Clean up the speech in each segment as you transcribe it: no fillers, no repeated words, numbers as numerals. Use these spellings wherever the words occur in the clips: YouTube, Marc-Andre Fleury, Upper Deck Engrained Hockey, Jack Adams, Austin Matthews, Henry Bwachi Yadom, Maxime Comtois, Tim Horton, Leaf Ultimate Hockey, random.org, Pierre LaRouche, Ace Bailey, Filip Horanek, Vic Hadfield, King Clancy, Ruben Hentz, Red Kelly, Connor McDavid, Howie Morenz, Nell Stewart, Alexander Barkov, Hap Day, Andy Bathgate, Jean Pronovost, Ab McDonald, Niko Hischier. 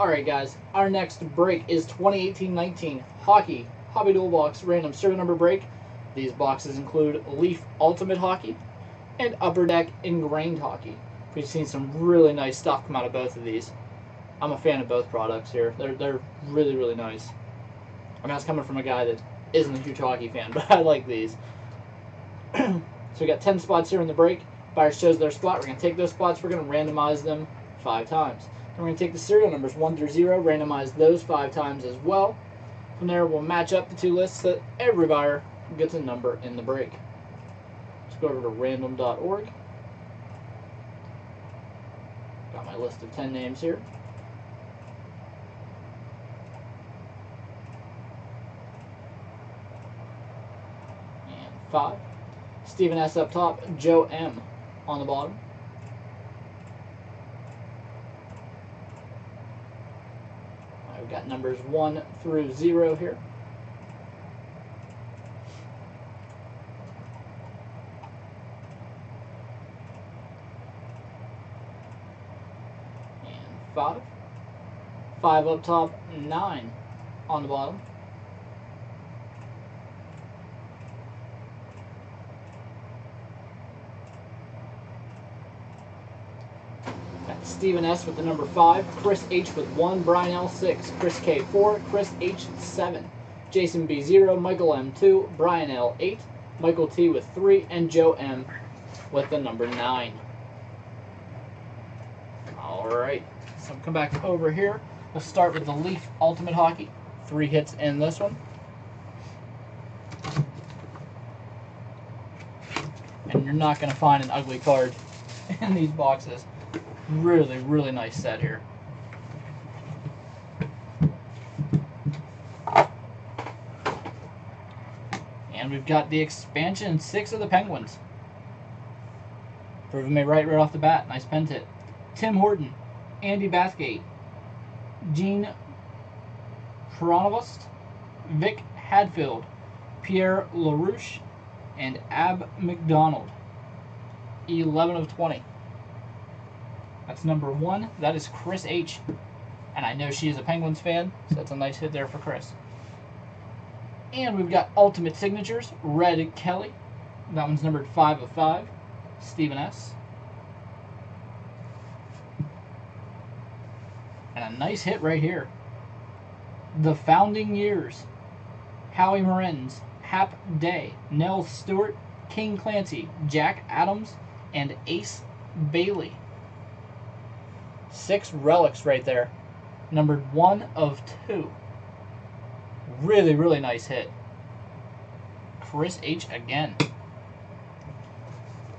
Alright guys, our next break is 2018-19 Hockey Hobby Dual Box Random Serial Number Break. These boxes include Leaf Ultimate Hockey and Upper Deck Engrained Hockey. We've seen some really nice stuff come out of both of these. I'm a fan of both products here. They're really, really nice. I mean, that's coming from a guy that isn't a huge hockey fan, but I like these. So we got 10 spots here in the break. Buyer shows their spot. We're going to take those spots. We're going to randomize them 5 times. And we're going to take the serial numbers 1 through 0, randomize those 5 times as well. From there, we'll match up the two lists so that every buyer gets a number in the break. Let's go over to random.org. Got my list of 10 names here. And 5. Stephen S. up top, Joe M. on the bottom. I've got numbers 1 through 0 here. And 5. 5 up top, 9 on the bottom. Stephen S. with the number 5, Chris H. with 1, Brian L. 6, Chris K. 4, Chris H. 7, Jason B. 0, Michael M. 2, Brian L. 8, Michael T. with 3, and Joe M. with the number 9. Alright, so come back over here. Let's start with the Leaf Ultimate Hockey. 3 hits in this one. And you're not going to find an ugly card in these boxes. Really, really nice set here. And we've got the expansion 6 of the Penguins. Proving me right off the bat. Nice pen tip. Tim Horton, Andy Bathgate, Jean Pronovost, Vic Hadfield, Pierre LaRouche, and Ab McDonald. 11 of 20. That's number 1. That is Chris H. And I know she is a Penguins fan, so that's a nice hit there for Chris. And we've got Ultimate Signatures, Red Kelly. That one's numbered 5 of 5. Stephen S. And a nice hit right here. The Founding Years. Howie Morenz, Hap Day, Nell Stewart, King Clancy, Jack Adams, and Ace Bailey. 6 relics right there, numbered 1 of 2. Really, really nice hit. Chris H. again.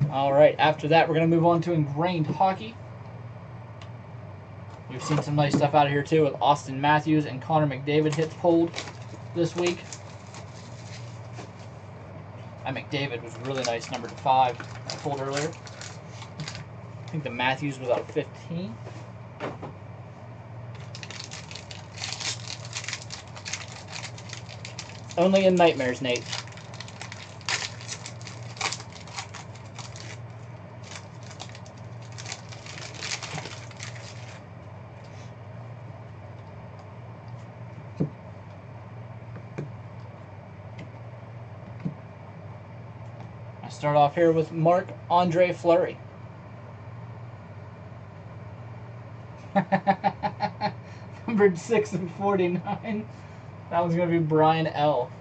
Alright, after that we're going to move on to Engrained Hockey. We've seen some nice stuff out of here too, with Austin Matthews and Connor McDavid hits pulled this week. That McDavid was really nice, numbered 5, I pulled earlier. I think the Matthews was out 15. Only in nightmares, Nate. I start off here with Marc-Andre Fleury. Numbered 6 of 49. That one's going to be Brian L.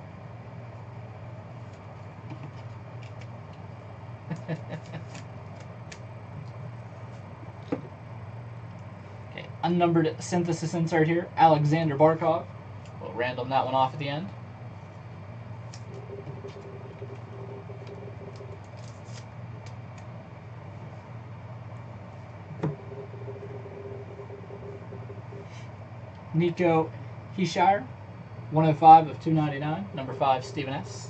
Okay, unnumbered synthesis insert here. Alexander Barkov. We'll random that one off at the end. Niko Hischier, 105 of 299, number 5, Stephen S.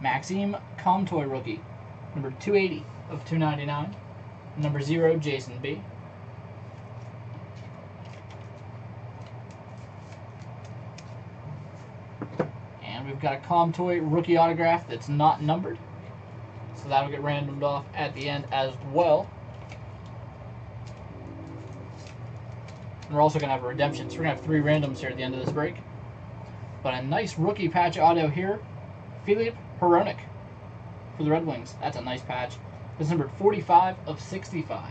Maxime Comtois rookie, number 280 of 299, number 0, Jason B. got a Comtois rookie autograph that's not numbered. So that'll get randomed off at the end as well. And we're also going to have a redemption. So we're going to have three randoms here at the end of this break. But a nice rookie patch auto here. Filip Horanek for the Red Wings. That's a nice patch. It's numbered 45 of 65.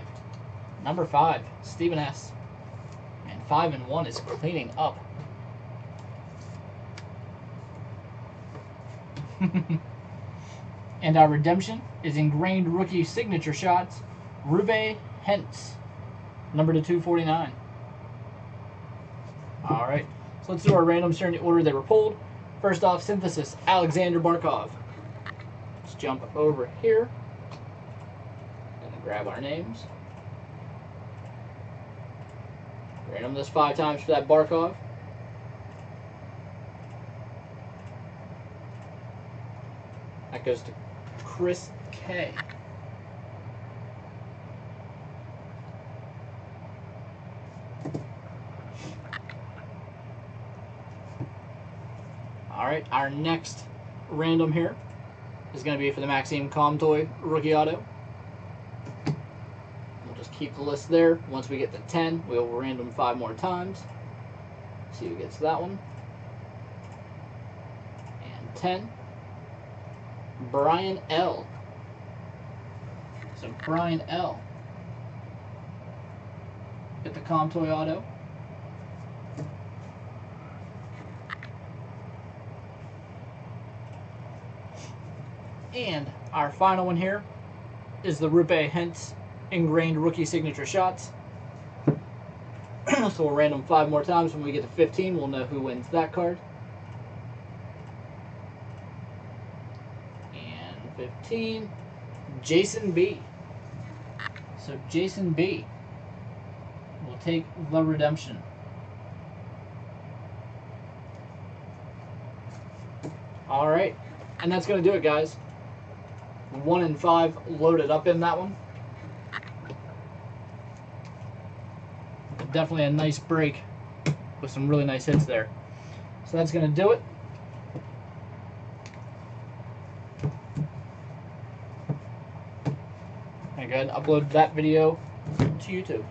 Number 5, Stephen S. And 5 and 1 is cleaning up. And our redemption is Engrained Rookie Signature Shots, Ruben Hentz, number to 249. All right, so let's do our randoms here in the order they were pulled. First off, Synthesis, Alexander Barkov. Let's jump over here and grab our names. Random this 5 times for that Barkov. That goes to Chris K. All right, our next random here is going to be for the Maxime Comtois rookie auto. We'll just keep the list there. Once we get to 10, we'll random 5 more times. See who gets that one. And 10. Brian L. So Brian L. Get the Comtois auto. And our final one here is the Ruben Hentz Engrained Rookie Signature Shots. So we'll random 5 more times. When we get to 15, we'll know who wins that card. 15, Jason B. So Jason B will take the redemption. All right, and that's going to do it, guys. 1 and 5 loaded up in that one. Definitely a nice break with some really nice hits there. So that's going to do it. Upload that video to YouTube.